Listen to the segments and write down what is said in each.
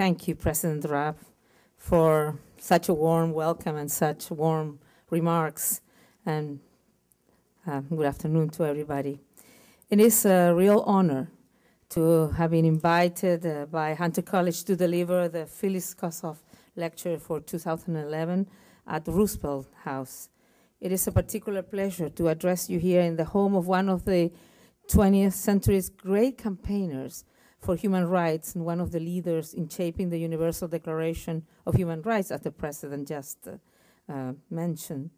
Thank you, President Raab, for such a warm welcome and such warm remarks. And good afternoon to everybody. It is a real honor to have been invited by Hunter College to deliver the Phyllis Kossoff Lecture for 2011 at Roosevelt House. It is a particular pleasure to address you here in the home of one of the 20th century's great campaigners for human rights and one of the leaders in shaping the Universal Declaration of Human Rights, as the President just mentioned.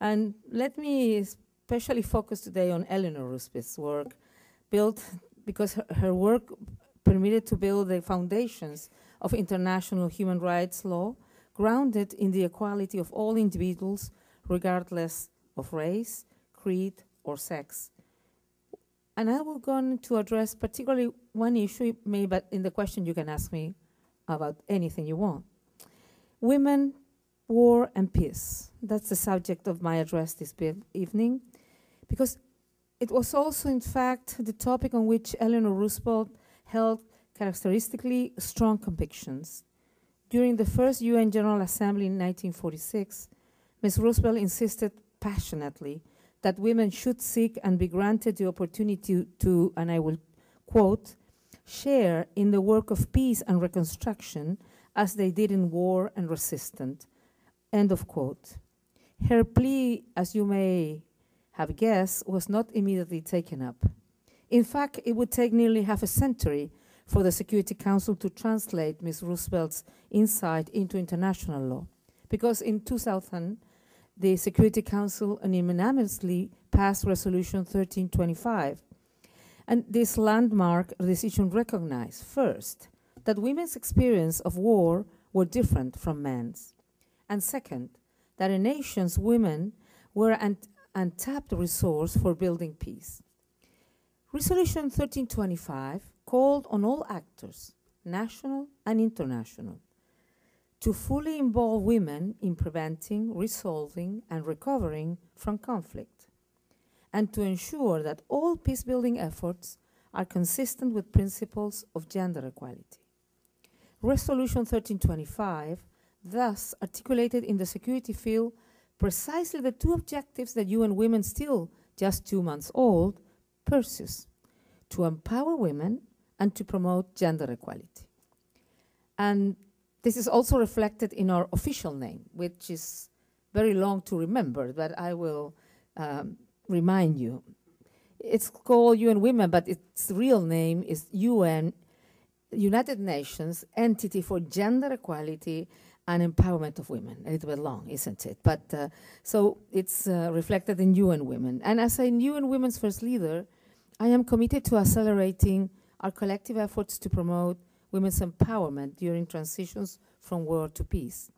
And let me especially focus today on Eleanor Roosevelt's work, built because her work permitted to build the foundations of international human rights law, grounded in the equality of all individuals, regardless of race, creed, or sex. And I will go on to address particularly one issue, maybe in the question you can ask me about anything you want. Women, war, and peace. That's the subject of my address this evening, because it was also, in fact, the topic on which Eleanor Roosevelt held characteristically strong convictions. During the first UN General Assembly in 1946, Ms. Roosevelt insisted passionately that women should seek and be granted the opportunity to, and I will quote, share in the work of peace and reconstruction as they did in war and resistance, end of quote. Her plea, as you may have guessed, was not immediately taken up. In fact, it would take nearly half a century for the Security Council to translate Ms. Roosevelt's insight into international law, because in 2000, the Security Council unanimously passed Resolution 1325. And this landmark decision recognized, first, that women's experience of war were different from men's. And second, that a nation's women were an untapped resource for building peace. Resolution 1325 called on all actors, national and international, to fully involve women in preventing, resolving, and recovering from conflict, and to ensure that all peace-building efforts are consistent with principles of gender equality. Resolution 1325 thus articulated in the security field precisely the two objectives that UN Women, still just 2 months old, pursues: to empower women and to promote gender equality. And this is also reflected in our official name, which is very long to remember, but I will remind you. It's called UN Women, but its real name is UN, United Nations Entity for Gender Equality and Empowerment of Women. A little bit long, isn't it? But so it's reflected in UN Women. And as a UN Women's first leader, I am committed to accelerating our collective efforts to promote women's empowerment during transitions from war to peace.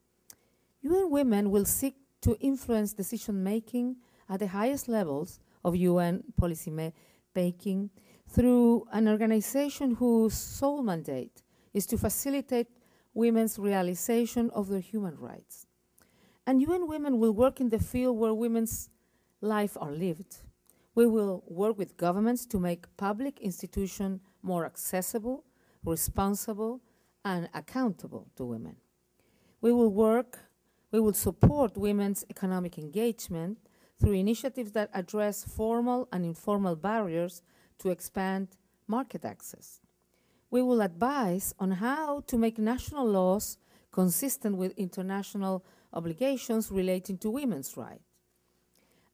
UN Women will seek to influence decision-making at the highest levels of UN policy-making through an organization whose sole mandate is to facilitate women's realization of their human rights. And UN Women will work in the field where women's lives are lived. We will work with governments to make public institutions more accessible, responsible, and accountable to women. We will support women's economic engagement through initiatives that address formal and informal barriers to expand market access. We will advise on how to make national laws consistent with international obligations relating to women's rights.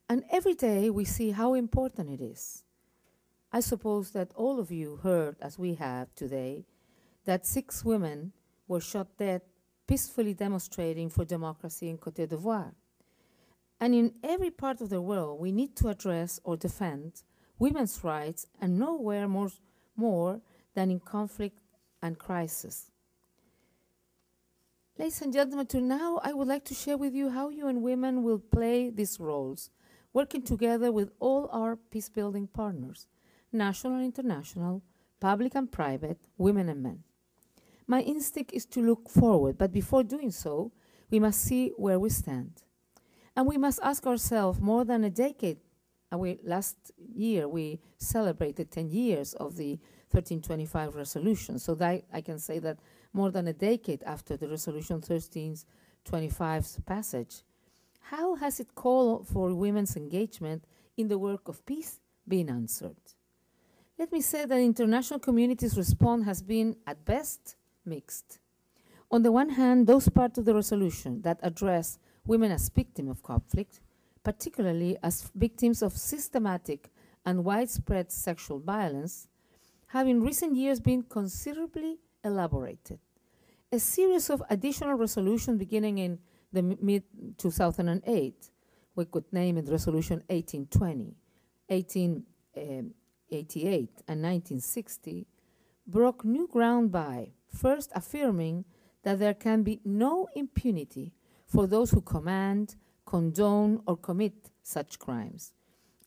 And every day we see how important it is. I suppose that all of you heard, as we have today, that 6 women were shot dead peacefully demonstrating for democracy in Côte d'Ivoire. And in every part of the world, we need to address or defend women's rights, and nowhere more than in conflict and crisis. Ladies and gentlemen, to now I would like to share with you how UN Women will play these roles, working together with all our peace-building partners, national and international, public and private, women and men. My instinct is to look forward, but before doing so, we must see where we stand. And we must ask ourselves, more than a decade And last year, we celebrated 10 years of the 1325 resolution. So that I can say that more than a decade after the Resolution 1325's passage, how has it call for women's engagement in the work of peace been answered? Let me say that international communities' response has been, at best, mixed. On the one hand, those parts of the resolution that address women as victims of conflict, particularly as victims of systematic and widespread sexual violence, have in recent years been considerably elaborated. A series of additional resolutions beginning in the mid-2008, we could name it Resolution 1820, 1888, and 1960, broke new ground by first affirming that there can be no impunity for those who command, condone, or commit such crimes.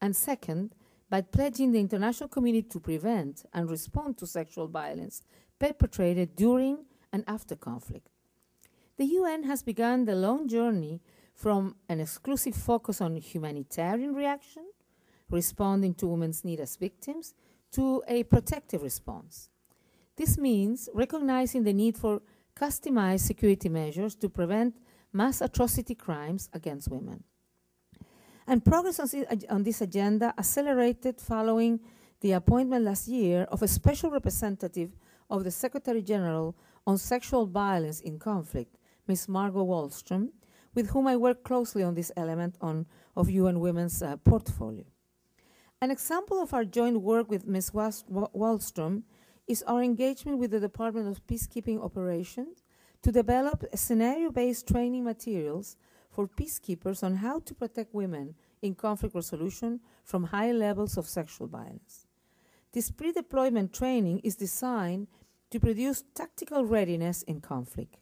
And second, by pledging the international community to prevent and respond to sexual violence perpetrated during and after conflict. The UN has begun the long journey from an exclusive focus on humanitarian reaction, responding to women's need as victims, to a protective response. This means recognizing the need for customized security measures to prevent mass atrocity crimes against women. And progress on this agenda accelerated following the appointment last year of a special representative of the Secretary General on Sexual Violence in Conflict, Ms. Margot Wallstrom, with whom I work closely on this element of UN Women's portfolio. An example of our joint work with Ms. Wallstrom is our engagement with the Department of Peacekeeping Operations to develop scenario-based training materials for peacekeepers on how to protect women in conflict resolution from high levels of sexual violence. This pre-deployment training is designed to produce tactical readiness in conflict.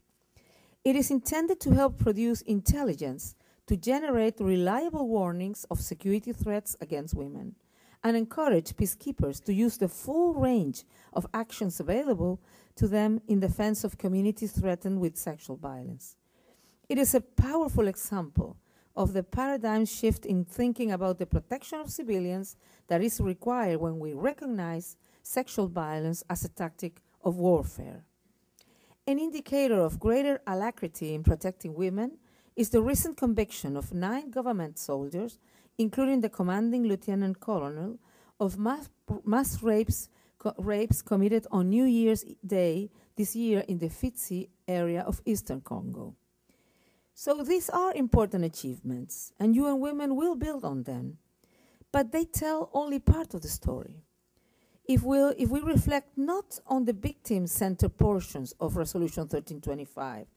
It is intended to help produce intelligence to generate reliable warnings of security threats against women, and encourage peacekeepers to use the full range of actions available to them in defense of communities threatened with sexual violence. It is a powerful example of the paradigm shift in thinking about the protection of civilians that is required when we recognize sexual violence as a tactic of warfare. An indicator of greater alacrity in protecting women is the recent conviction of 9 government soldiers, including the commanding lieutenant colonel, of mass rapes committed on New Year's Day this year in the Fitzi area of Eastern Congo. So these are important achievements, and UN Women will build on them, but they tell only part of the story. If we reflect not on the victim-centered portions of Resolution 1325,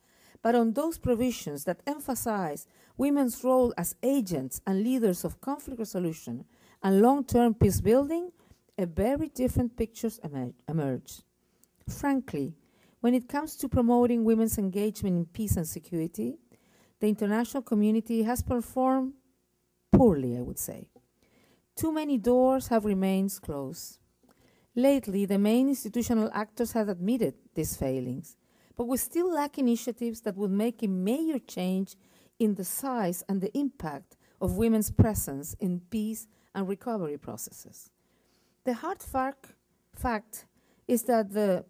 but on those provisions that emphasize women's role as agents and leaders of conflict resolution and long-term peace building, a very different picture emerges. Frankly, when it comes to promoting women's engagement in peace and security, the international community has performed poorly, I would say. Too many doors have remained closed. Lately, the main institutional actors have admitted these failings, but we still lack initiatives that would make a major change in the size and the impact of women's presence in peace and recovery processes. The hard fact is that the,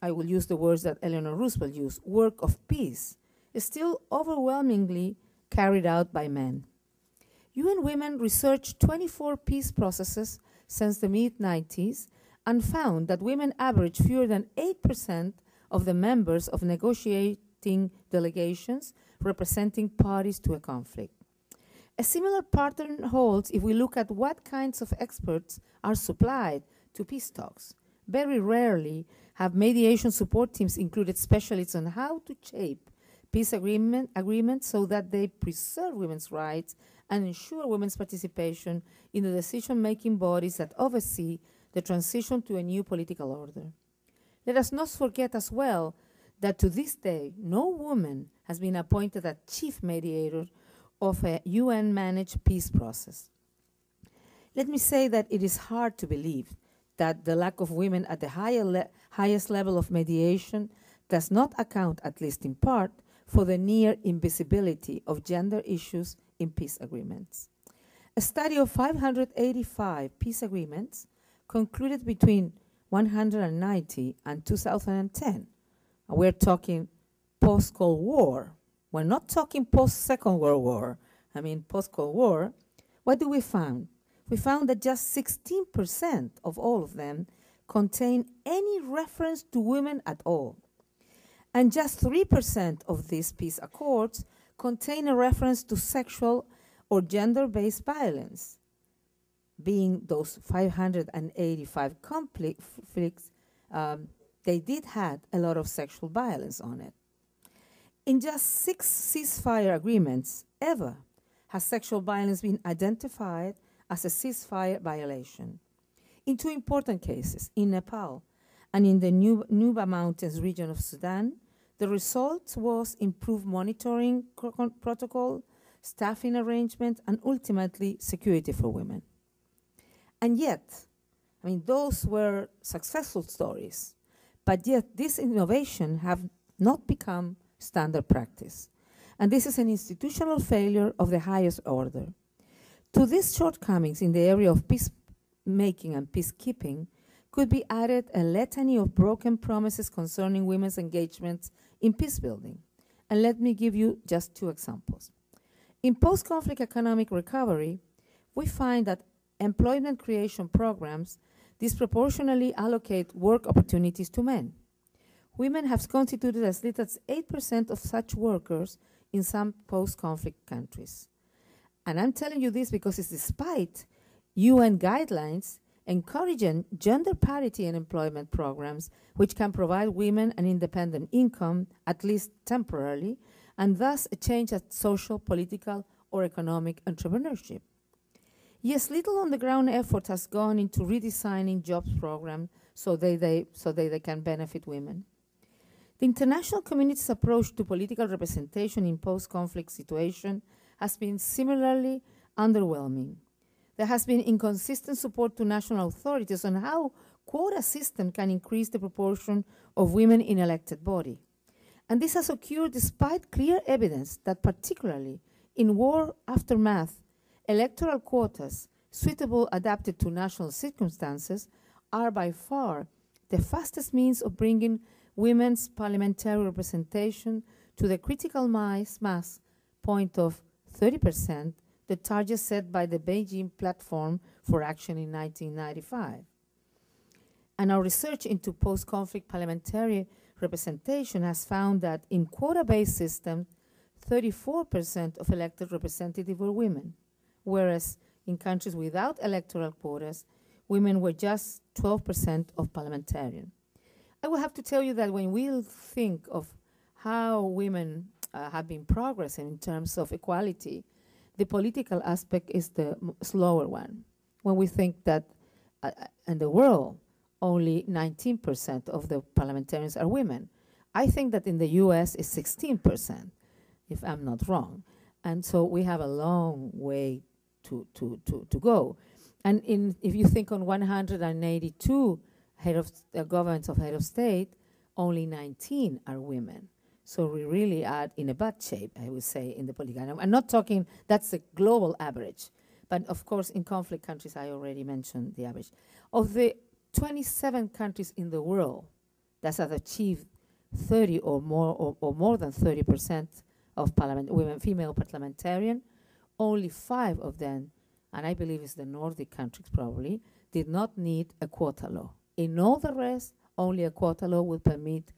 I will use the words that Eleanor Roosevelt used, work of peace is still overwhelmingly carried out by men. UN Women researched 24 peace processes since the mid-90s and found that women average fewer than 8% of the members of negotiating delegations representing parties to a conflict. A similar pattern holds if we look at what kinds of experts are supplied to peace talks. Very rarely have mediation support teams included specialists on how to shape peace agreements so that they preserve women's rights and ensure women's participation in the decision-making bodies that oversee the transition to a new political order. Let us not forget as well that to this day, no woman has been appointed as chief mediator of a UN-managed peace process. Let me say that it is hard to believe that the lack of women at the highest level of mediation does not account, at least in part, for the near invisibility of gender issues in peace agreements. a study of 585 peace agreements concluded between 1990 and 2010. We're talking post-Cold War. We're not talking post-Second World War. I mean, post-Cold War. What do we find? We found that just 16% of all of them contain any reference to women at all. And just 3% of these peace accords contain a reference to sexual or gender-based violence, being those 585 conflicts, they did have a lot of sexual violence on it. In just 6 ceasefire agreements ever has sexual violence been identified as a ceasefire violation. In 2 important cases, in Nepal and in the Nuba Mountains region of Sudan, the result was improved monitoring protocol, staffing arrangement, and ultimately security for women. And yet, I mean, those were successful stories, but yet this innovation have not become standard practice. And this is an institutional failure of the highest order. To these shortcomings in the area of peacemaking and peacekeeping could be added a litany of broken promises concerning women's engagements in peacebuilding. And let me give you just 2 examples. In post-conflict economic recovery, we find that employment creation programs disproportionately allocate work opportunities to men. Women have constituted as little as 8% of such workers in some post-conflict countries. And I'm telling you this because it's despite UN guidelines encouraging gender parity in employment programs, which can provide women an independent income, at least temporarily, and thus a change at social, political, or economic entrepreneurship. Yes, little on-the-ground effort has gone into redesigning jobs programs so they can benefit women. The international community's approach to political representation in post-conflict situations has been similarly underwhelming. There has been inconsistent support to national authorities on how quota system can increase the proportion of women in elected body. And this has occurred despite clear evidence that particularly in war aftermath, electoral quotas suitable adapted to national circumstances are by far the fastest means of bringing women's parliamentary representation to the critical mass point of 30%, the target set by the Beijing Platform for Action in 1995. And our research into post-conflict parliamentary representation has found that in quota-based systems, 34% of elected representatives were women, whereas in countries without electoral quotas, women were just 12% of parliamentarians. I will have to tell you that when we think of how women have been progressing in terms of equality, the political aspect is the slower one. When we think that in the world, only 19% of the parliamentarians are women. I think that in the US it's 16%, if I'm not wrong. And so we have a long way to go. And if you think on 182 head of governments of head of state, only 19 are women. So we really are in a bad shape, I would say, in the political. I'm not talking that's the global average, but of course in conflict countries I already mentioned the average. Of the 27 countries in the world that have achieved 30 or more than 30% of female parliamentarian, only 5 of them, and I believe it's the Nordic countries probably, did not need a quota law. In all the rest, only a quota law would permit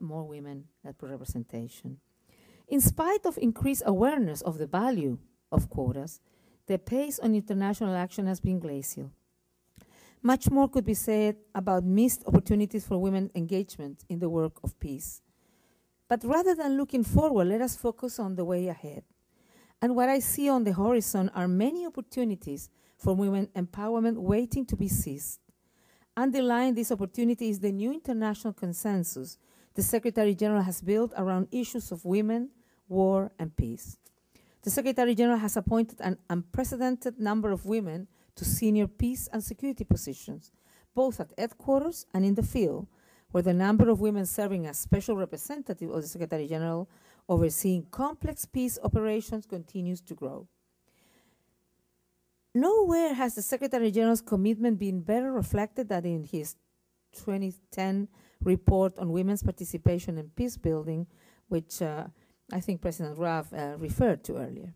more women representation. In spite of increased awareness of the value of quotas, the pace on international action has been glacial. Much more could be said about missed opportunities for women engagement in the work of peace. But rather than looking forward, let us focus on the way ahead. And what I see on the horizon are many opportunities for women empowerment waiting to be seized. Underlying this opportunity is the new international consensus the Secretary General has built around issues of women, war, and peace. The Secretary General has appointed an unprecedented number of women to senior peace and security positions, both at headquarters and in the field, where the number of women serving as special representative of the Secretary General overseeing complex peace operations continues to grow. Nowhere has the Secretary General's commitment been better reflected than in his 2010 report on women's participation in peace building, which I think President Rav referred to earlier.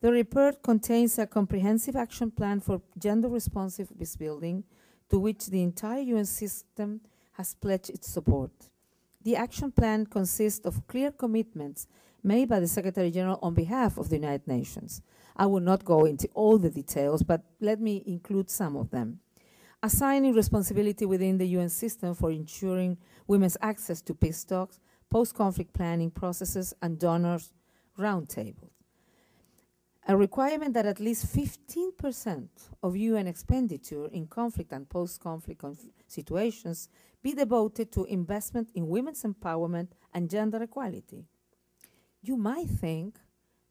The report contains a comprehensive action plan for gender-responsive peacebuilding, to which the entire UN system has pledged its support. The action plan consists of clear commitments made by the Secretary General on behalf of the United Nations. I will not go into all the details, but let me include some of them. Assigning responsibility within the UN system for ensuring women's access to peace talks, post-conflict planning processes, and donors' roundtables. A requirement that at least 15% of UN expenditure in conflict and post-conflict situations be devoted to investment in women's empowerment and gender equality. You might think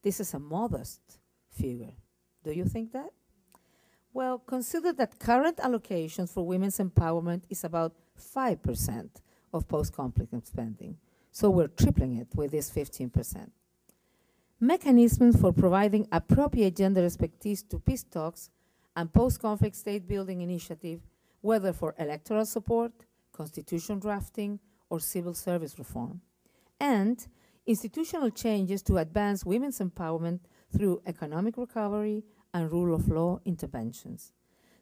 this is a modest figure. Do you think that? Well, consider that current allocations for women's empowerment is about 5% of post-conflict spending. So we're tripling it with this 15%. Mechanisms for providing appropriate gender expertise to peace talks and post-conflict state-building initiative, whether for electoral support, constitution drafting, or civil service reform. And institutional changes to advance women's empowerment through economic recovery and rule of law interventions.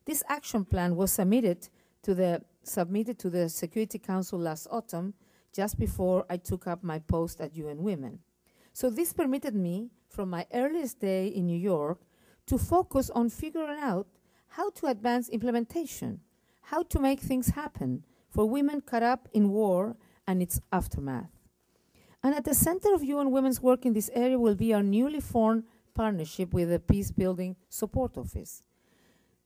This action plan was submitted to the Security Council last autumn, just before I took up my post at UN Women. So this permitted me, from my earliest day in New York, to focus on figuring out how to advance implementation, how to make things happen for women caught up in war and its aftermath. And at the center of UN Women's work in this area will be our newly formed partnership with the Peacebuilding Support Office.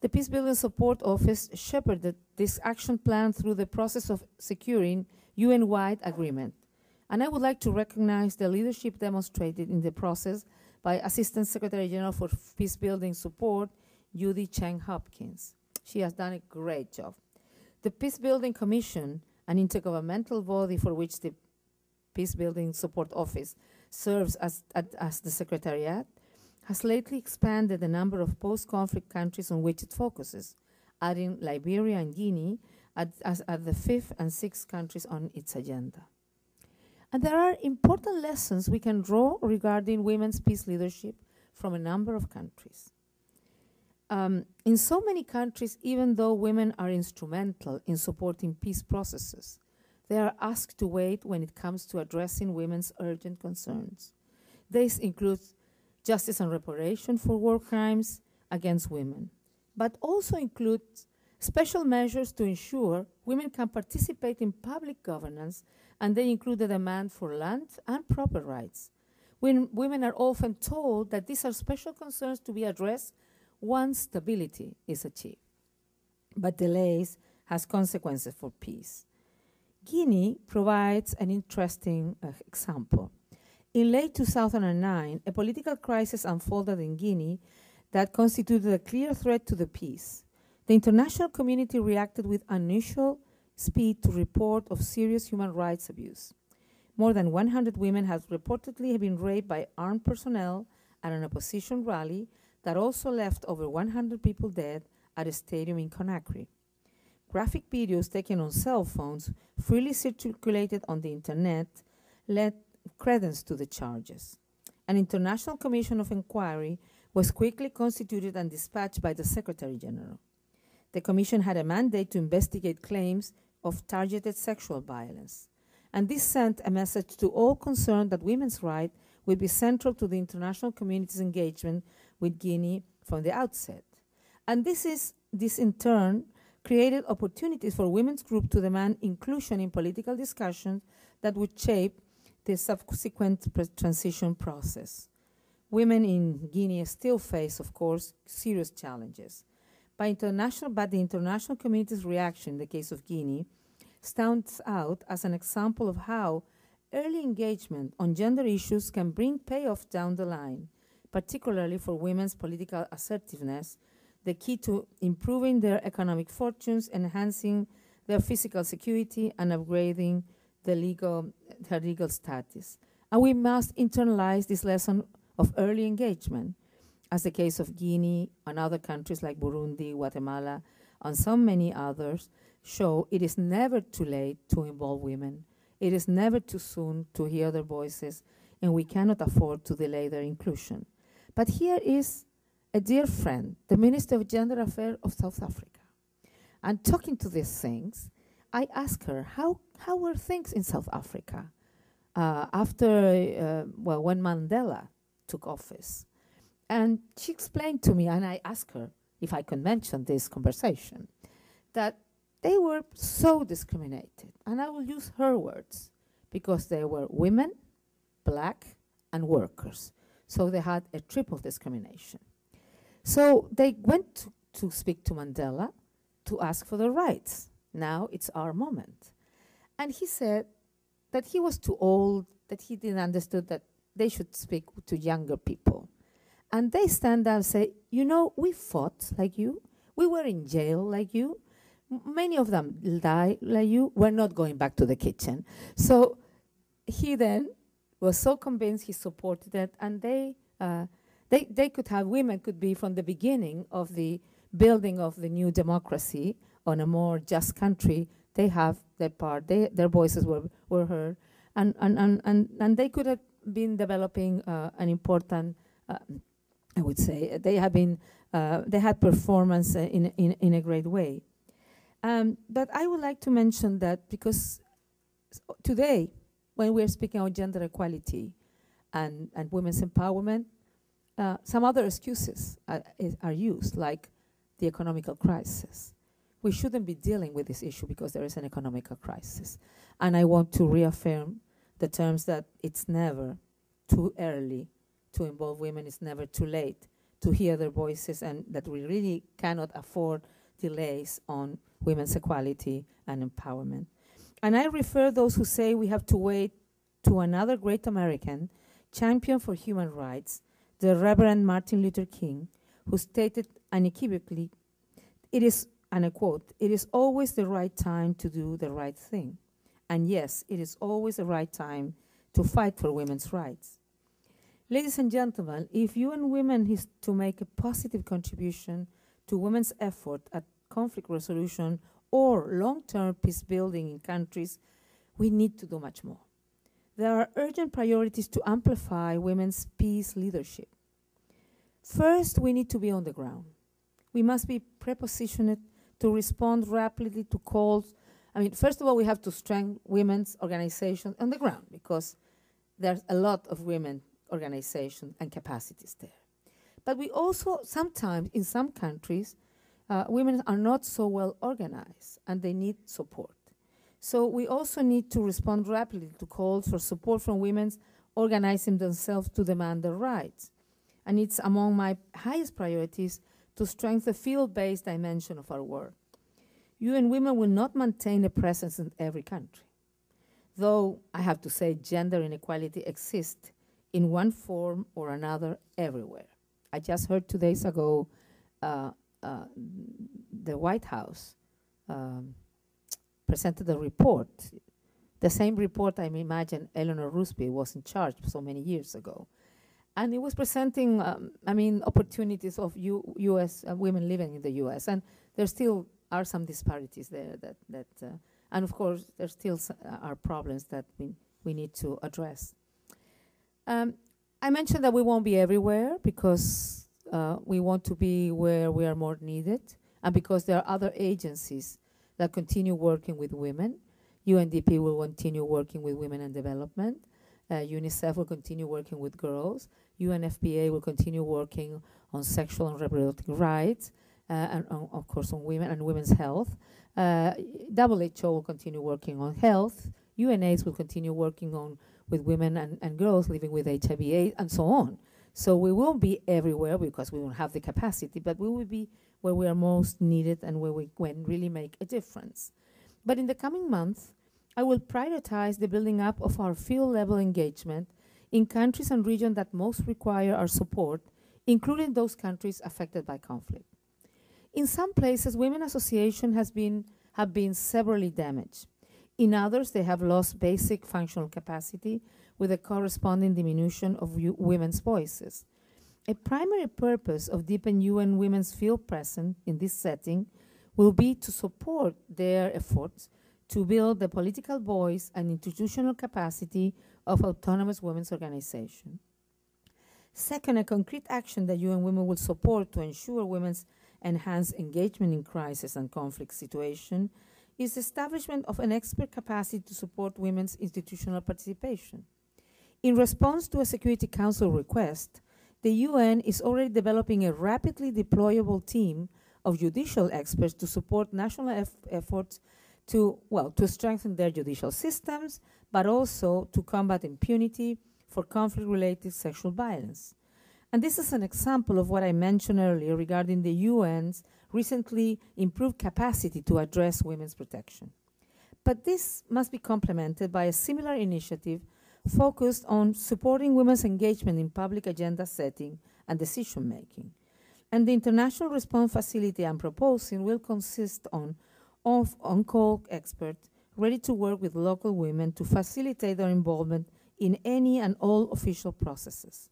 The Peacebuilding Support Office shepherded this action plan through the process of securing UN-wide agreement. And I would like to recognize the leadership demonstrated in the process by Assistant Secretary General for Peacebuilding Support, Judy Cheng-Hopkins. She has done a great job. The Peacebuilding Commission, an intergovernmental body for which the Peacebuilding Support Office serves as the Secretariat, has lately expanded the number of post-conflict countries on which it focuses, adding Liberia and Guinea as the fifth and sixth countries on its agenda. And there are important lessons we can draw regarding women's peace leadership from a number of countries. In so many countries, even though women are instrumental in supporting peace processes, they are asked to wait when it comes to addressing women's urgent concerns. This includes justice and reparation for war crimes against women, but also includes special measures to ensure women can participate in public governance, and they include the demand for land and proper rights. When women are often told that these are special concerns to be addressed once stability is achieved. But delays has consequences for peace. Guinea provides an interesting example. In late 2009, a political crisis unfolded in Guinea that constituted a clear threat to the peace. The international community reacted with unusual speed to reports of serious human rights abuse. More than 100 women have reportedly been raped by armed personnel at an opposition rally that also left over 100 people dead at a stadium in Conakry. Graphic videos taken on cell phones, freely circulated on the internet, led credence to the charges. An international commission of inquiry was quickly constituted and dispatched by the Secretary General. The commission had a mandate to investigate claims of targeted sexual violence. And this sent a message to all concerned that women's rights would be central to the international community's engagement with Guinea from the outset. And this in turn created opportunities for women's groups to demand inclusion in political discussions that would shape the subsequent transition process. Women in Guinea still face, of course, serious challenges. But the international community's reaction in the case of Guinea stands out as an example of how early engagement on gender issues can bring payoff down the line, particularly for women's political assertiveness, the key to improving their economic fortunes, enhancing their physical security, and upgrading their legal status. And we must internalize this lesson of early engagement. as the case of Guinea and other countries like Burundi, Guatemala, and so many others, show it is never too late to involve women. It is never too soon to hear their voices, and we cannot afford to delay their inclusion. But here is a dear friend, the Minister of Gender Affairs of South Africa. And talking to these things, I asked her, how were things in South Africa after, well, when Mandela took office? And she explained to me, and I asked her if I could mention this conversation, that they were so discriminated. And I will use her words, because they were women, black, and workers. So they had a triple discrimination. So they went to speak to Mandela to ask for their rights. Now it's our moment. And he said that he was too old, that he didn't understand that they should speak to younger people. And they stand up and say, you know, we fought like you. We were in jail like you. Many of them died like you. We're not going back to the kitchen. So he then was so convinced, he supported it. And they could have, women could be from the beginning of the building of the new democracy on a more just country. They have their part. Their voices were heard. And they could have been developing an important, I would say, they have been, they had performance in a great way. But I would like to mention that because today, when we are speaking on gender equality and women's empowerment, some other excuses are used, like the economical crisis. We shouldn't be dealing with this issue because there is an economical crisis. And I want to reaffirm the terms that it's never too early to involve women, it's never too late to hear their voices, and that we really cannot afford delays on women's equality and empowerment. And I refer those who say we have to wait to another great American, champion for human rights, the Reverend Martin Luther King, who stated unequivocally, it is, and I quote, "It is always the right time to do the right thing. And yes, it is always the right time to fight for women's rights." Ladies and gentlemen, if UN Women is to make a positive contribution to women's effort at conflict resolution or long-term peace building in countries, we need to do much more. There are urgent priorities to amplify women's peace leadership. First, we need to be on the ground. We must be prepositioned to respond rapidly to calls. I mean, first of all, we have to strengthen women's organizations on the ground because there's a lot of women organization and capacities there. But we also sometimes, in some countries, women are not so well organized and they need support. So we also need to respond rapidly to calls for support from women organizing themselves to demand their rights. And it's among my highest priorities to strengthen the field-based dimension of our work. UN Women will not maintain a presence in every country. Though I have to say gender inequality exists in one form or another everywhere. I just heard 2 days ago the White House presented a report, the same report I imagine Eleanor Roosevelt was in charge so many years ago. And it was presenting, I mean, opportunities of US women living in the US. And there still are some disparities there that and of course, there still are problems that we need to address. I mentioned that we won't be everywhere because we want to be where we are more needed and because there are other agencies that continue working with women. UNDP will continue working with women and development. UNICEF will continue working with girls. UNFPA will continue working on sexual and reproductive rights and on, of course, on women and women's health. WHO will continue working on health. UNAIDS will continue working on with women and girls living with HIV/AIDS and so on. So we won't be everywhere because we won't have the capacity, but we will be where we are most needed and where we can really make a difference. But in the coming months, I will prioritize the building up of our field-level engagement in countries and regions that most require our support, including those countries affected by conflict. In some places, women's associations have been severely damaged. In others, they have lost basic functional capacity with a corresponding diminution of women's voices. A primary purpose of deepening UN Women's field presence in this setting will be to support their efforts to build the political voice and institutional capacity of autonomous women's organizations. Second, a concrete action that UN Women will support to ensure women's enhanced engagement in crisis and conflict situations is the establishment of an expert capacity to support women's institutional participation. In response to a Security Council request, the UN is already developing a rapidly deployable team of judicial experts to support national efforts to strengthen their judicial systems, but also to combat impunity for conflict-related sexual violence. And this is an example of what I mentioned earlier regarding the UN's recently improved capacity to address women's protection. But this must be complemented by a similar initiative focused on supporting women's engagement in public agenda setting and decision-making. And the International Response Facility I'm proposing will consist of on-call experts ready to work with local women to facilitate their involvement in any and all official processes.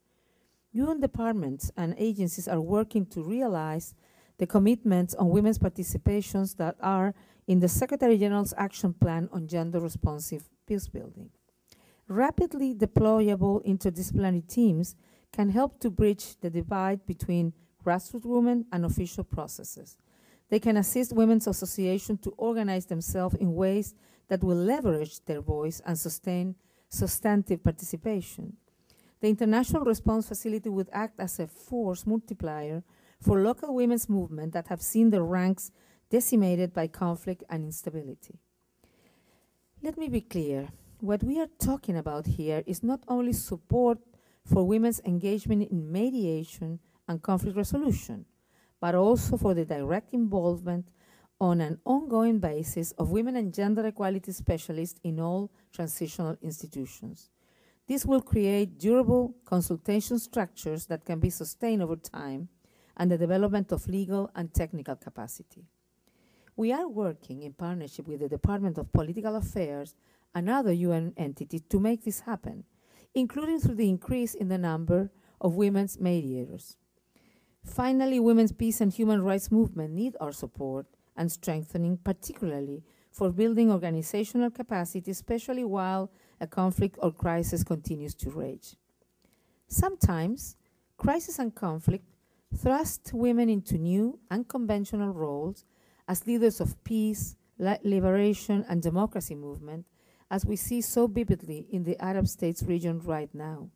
UN departments and agencies are working to realize the commitments on women's participations that are in the Secretary General's Action Plan on Gender-Responsive Peacebuilding. Rapidly deployable interdisciplinary teams can help to bridge the divide between grassroots women and official processes. They can assist women's associations to organize themselves in ways that will leverage their voice and sustain substantive participation. The International Response Facility would act as a force multiplier for local women's movements that have seen their ranks decimated by conflict and instability. Let me be clear. What we are talking about here is not only support for women's engagement in mediation and conflict resolution, but also for the direct involvement on an ongoing basis of women and gender equality specialists in all transitional institutions. This will create durable consultation structures that can be sustained over time and the development of legal and technical capacity. We are working in partnership with the Department of Political Affairs, another UN entity, to make this happen, including through the increase in the number of women's mediators. Finally, women's peace and human rights movement need our support and strengthening, particularly for building organizational capacity, especially while a conflict or crisis continues to rage. Sometimes, crisis and conflict thrust women into new, unconventional roles as leaders of peace, liberation, and democracy movement, as we see so vividly in the Arab states region right now.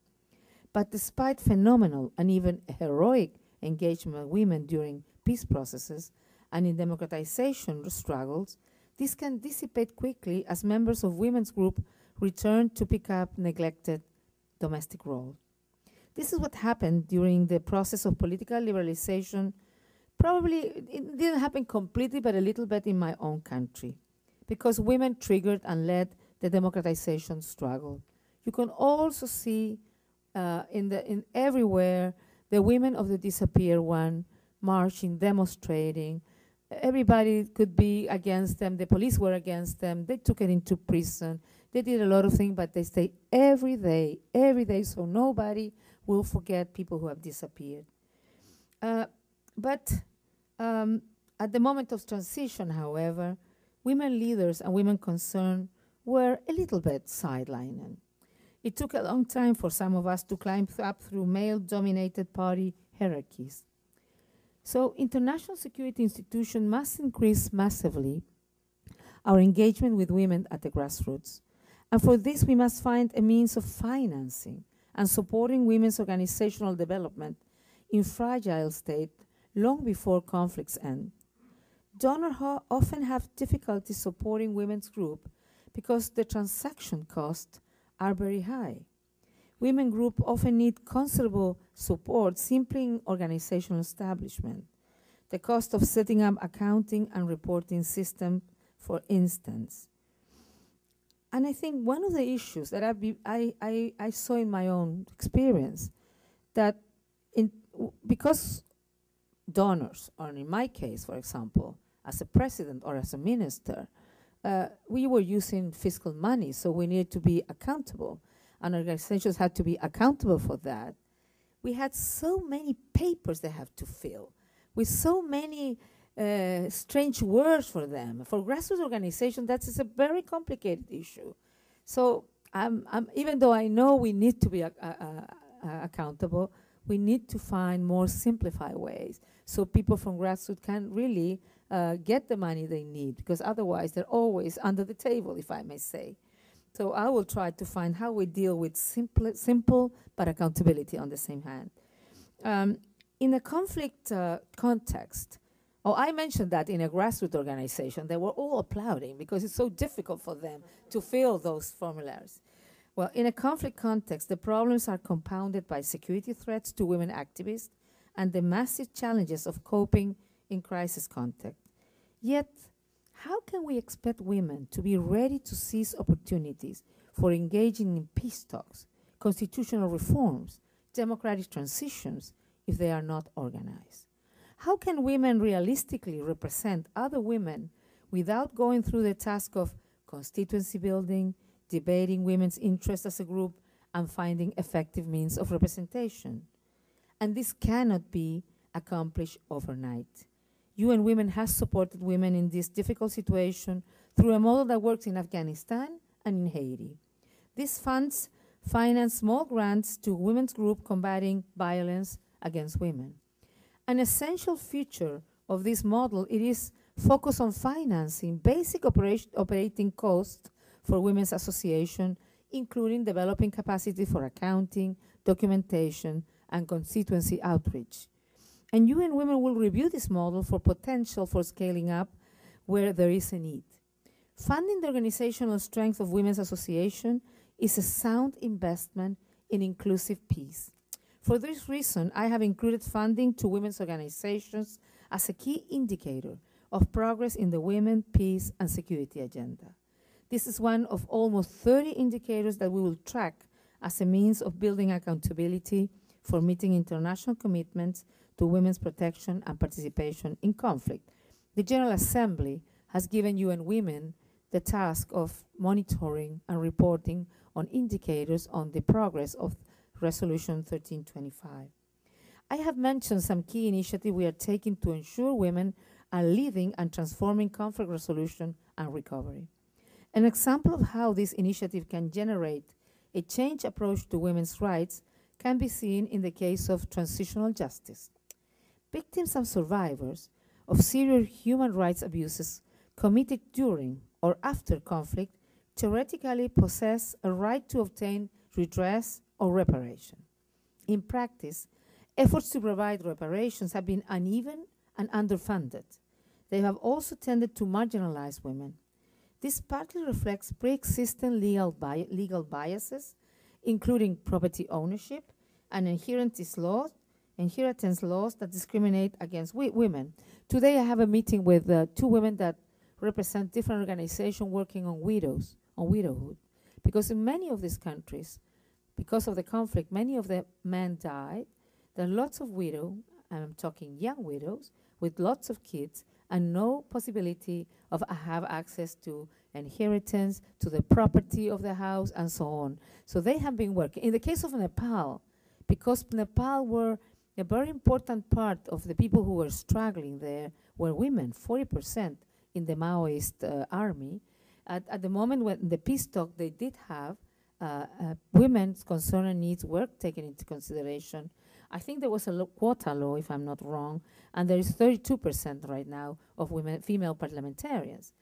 But despite phenomenal and even heroic engagement of women during peace processes and in democratization struggles, this can dissipate quickly as members of women's groups return to pick up neglected domestic roles. This is what happened during the process of political liberalization. Probably it didn't happen completely, but a little bit in my own country, because women triggered and led the democratization struggle. You can also see in everywhere the women of the disappeared one marching, demonstrating. Everybody could be against them. The police were against them. They took it into prison. They did a lot of things, but they stay every day, so nobody will forget people who have disappeared. But at the moment of transition, however, women leaders and women concerned were a little bit sidelined. It took a long time for some of us to climb up through male-dominated party hierarchies. So international security institutions must increase massively our engagement with women at the grassroots. And for this, we must find a means of financing and supporting women's organizational development in fragile states long before conflicts end. Donors often have difficulty supporting women's groups because the transaction costs are very high. Women groups often need considerable support simply in organizational establishment. The cost of setting up accounting and reporting systems, for instance. And I think one of the issues that I saw in my own experience, that because donors, or in my case, for example, as a president or as a minister, we were using fiscal money, so we needed to be accountable, and organizations had to be accountable for that. we had so many papers they have to fill, with so many strange words for them. For grassroots organizations, that is a very complicated issue. So even though I know we need to be accountable, we need to find more simplified ways so people from grassroots can really get the money they need, because otherwise they're always under the table, if I may say. So I will try to find how we deal with simple but accountability on the same hand. In a conflict context, I mentioned that in a grassroots organization, they were all applauding because it's so difficult for them to fill those formularies. Well, in a conflict context, the problems are compounded by security threats to women activists and the massive challenges of coping in crisis context. Yet, how can we expect women to be ready to seize opportunities for engaging in peace talks, constitutional reforms, democratic transitions, if they are not organized? How can women realistically represent other women without going through the task of constituency building, debating women's interests as a group, and finding effective means of representation? And this cannot be accomplished overnight. UN Women has supported women in this difficult situation through a model that works in Afghanistan and in Haiti. These funds finance small grants to women's groups combating violence against women. An essential feature of this model, it is focused on financing basic operating costs for women's association, including developing capacity for accounting, documentation, and constituency outreach. And UN Women will review this model for potential for scaling up where there is a need. Funding the organizational strength of women's association is a sound investment in inclusive peace. For this reason, I have included funding to women's organizations as a key indicator of progress in the women, peace, and security agenda. This is one of almost 30 indicators that we will track as a means of building accountability for meeting international commitments to women's protection and participation in conflict. The General Assembly has given UN Women the task of monitoring and reporting on indicators on the progress of Resolution 1325. I have mentioned some key initiatives we are taking to ensure women are leading and transforming conflict resolution and recovery. An example of how this initiative can generate a changed approach to women's rights can be seen in the case of transitional justice. Victims and survivors of serious human rights abuses committed during or after conflict theoretically possess a right to obtain redress or reparation. In practice, efforts to provide reparations have been uneven and underfunded. They have also tended to marginalize women. This partly reflects pre-existing legal biases, including property ownership and inheritance laws that discriminate against women. Today I have a meeting with two women that represent different organizations working on widows, on widowhood. Because in many of these countries, because of the conflict, many of the men died. There are lots of widows, and I'm talking young widows, with lots of kids and no possibility of have access to inheritance, to the property of the house, and so on. So they have been working. In the case of Nepal, because Nepal were a very important part of the people who were struggling there were women, 40% in the Maoist army. At the moment when the peace talk they did have, women's concerns and needs were taken into consideration. I think there was a quota law, if I'm not wrong, and there is 32% right now of women, female parliamentarians.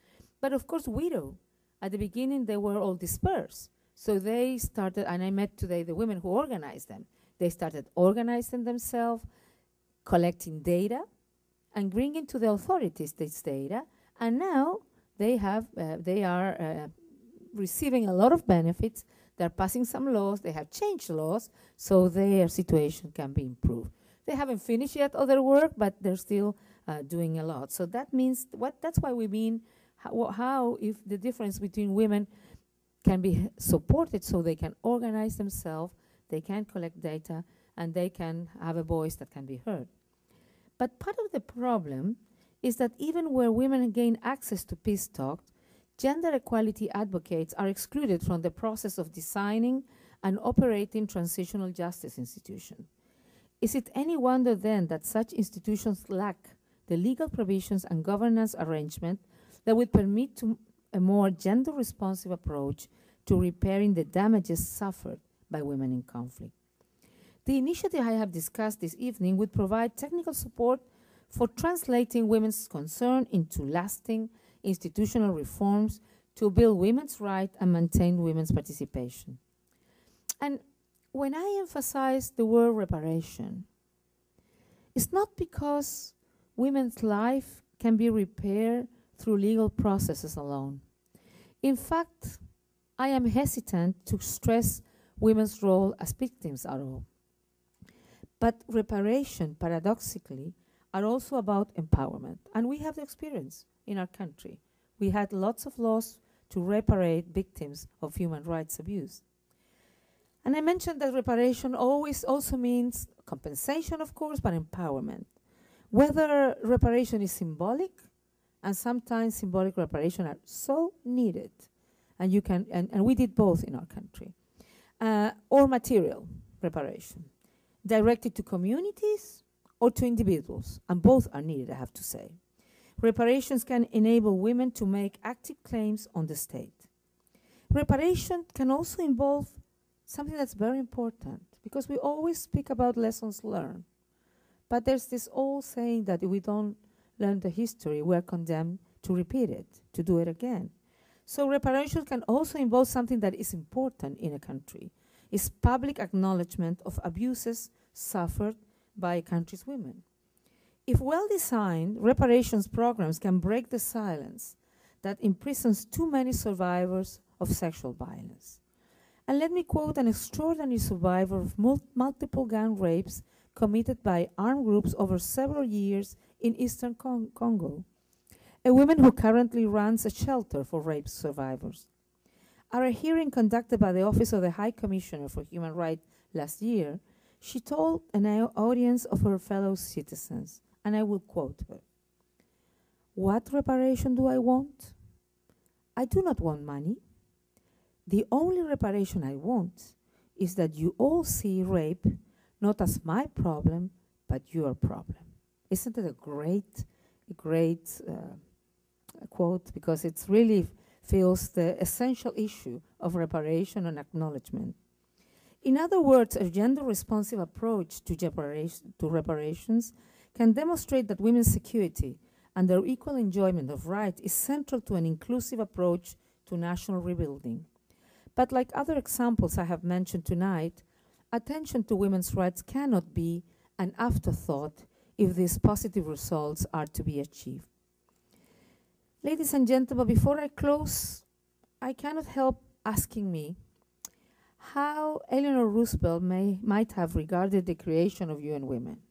But of course, widow, at the beginning, they were all dispersed. So they started, and I met today the women who organized them. They started organizing themselves, collecting data, and bringing to the authorities this data. And now they have, they are receiving a lot of benefits. They're passing some laws, they have changed laws, so their situation can be improved. They haven't finished yet all their work, but they're still doing a lot. So that means, that's why we mean how if the difference between women can be supported so they can organize themselves, they can collect data, and they can have a voice that can be heard. But part of the problem is that even where women gain access to peace talks, gender equality advocates are excluded from the process of designing and operating transitional justice institutions. Is it any wonder then that such institutions lack the legal provisions and governance arrangement that would permit a more gender-responsive approach to repairing the damages suffered by women in conflict? The initiative I have discussed this evening would provide technical support for translating women's concern into lasting institutional reforms to build women's rights and maintain women's participation. And when I emphasize the word reparation, it's not because women's life can be repaired through legal processes alone. In fact, I am hesitant to stress women's role as victims at all. But reparation, paradoxically, are also about empowerment. And we have the experience in our country. We had lots of laws to reparate victims of human rights abuse. And I mentioned that reparation always also means compensation, of course, but empowerment. Whether reparation is symbolic, and sometimes symbolic reparation are so needed, and you can, and we did both in our country, or material reparation, directed to communities or to individuals, and both are needed, I have to say. Reparations can enable women to make active claims on the state. Reparation can also involve something that's very important, because we always speak about lessons learned. But there's this old saying that if we don't learn the history, we're condemned to repeat it, to do it again. So reparation can also involve something that is important in a country. It's public acknowledgement of abuses suffered by a country's women. If well-designed, reparations programs can break the silence that imprisons too many survivors of sexual violence. And let me quote an extraordinary survivor of multiple gang rapes committed by armed groups over several years in Eastern Congo, a woman who currently runs a shelter for rape survivors. At a hearing conducted by the Office of the High Commissioner for Human Rights last year, she told an audience of her fellow citizens, and I will quote her, "What reparation do I want? I do not want money. The only reparation I want is that you all see rape not as my problem, but your problem." Isn't it a great quote? Because it really feels the essential issue of reparation and acknowledgement. In other words, a gender-responsive approach to reparations can demonstrate that women's security and their equal enjoyment of rights is central to an inclusive approach to national rebuilding. But like other examples I have mentioned tonight, attention to women's rights cannot be an afterthought if these positive results are to be achieved. Ladies and gentlemen, before I close, I cannot help asking me how Eleanor Roosevelt might have regarded the creation of UN Women.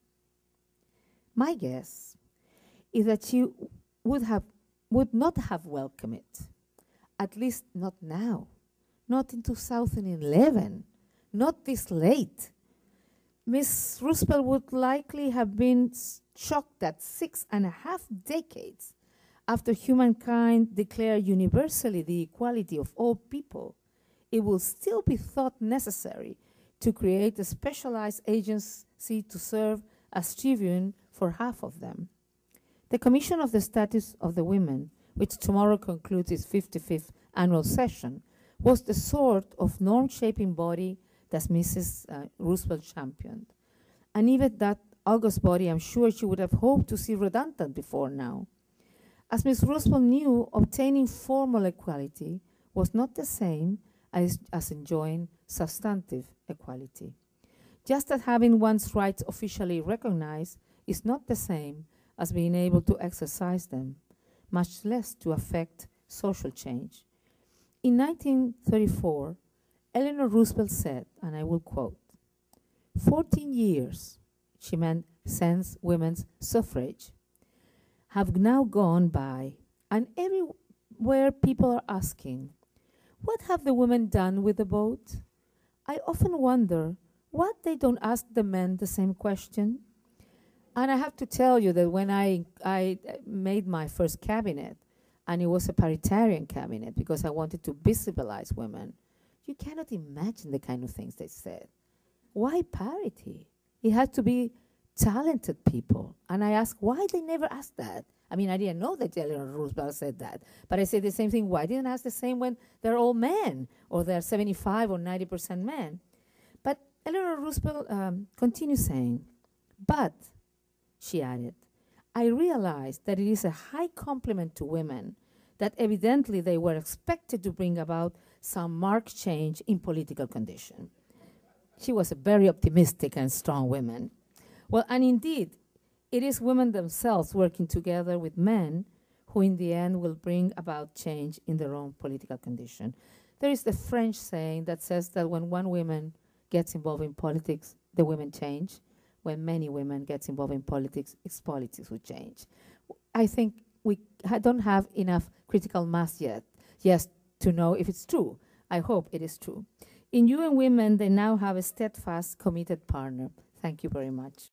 My guess is that she would not have welcomed it, at least not now, not in 2011, not this late. Ms. Roosevelt would likely have been shocked that 6.5 decades after humankind declared universally the equality of all people, it will still be thought necessary to create a specialized agency to serve as tribune for half of them. The Commission of the Status of the Women, which tomorrow concludes its 55th annual session, was the sort of norm-shaping body that Mrs. Roosevelt championed. And even that august body, I'm sure she would have hoped to see redundant before now. As Ms. Roosevelt knew, obtaining formal equality was not the same as enjoying substantive equality. Just as having one's rights officially recognized is not the same as being able to exercise them, much less to affect social change. In 1934, Eleanor Roosevelt said, and I will quote, 14 years, she meant since women's suffrage, have now gone by, and everywhere people are asking, what have the women done with the vote? I often wonder what they don't ask the men the same question. And I have to tell you that when I made my first cabinet, and it was a paritarian cabinet because I wanted to visibilize women, you cannot imagine the kind of things they said. Why parity? It had to be talented people. And I asked, why they never asked that? I mean, I didn't know that Eleanor Roosevelt said that. But I said the same thing, why didn't I ask the same when they're all men, or they're 75 or 90% men? But Eleanor Roosevelt continued saying, but, she added, I realized that it is a high compliment to women that evidently they were expected to bring about some marked change in political condition. She was a very optimistic and strong woman. Well, and indeed, it is women themselves working together with men who in the end will bring about change in their own political condition. There is the French saying that says that when one woman gets involved in politics, the women change. When many women get involved in politics, it's politics who change. I think we don't have enough critical mass yet, yes, to know if it's true. I hope it is true. In UN Women, they now have a steadfast, committed partner. Thank you very much.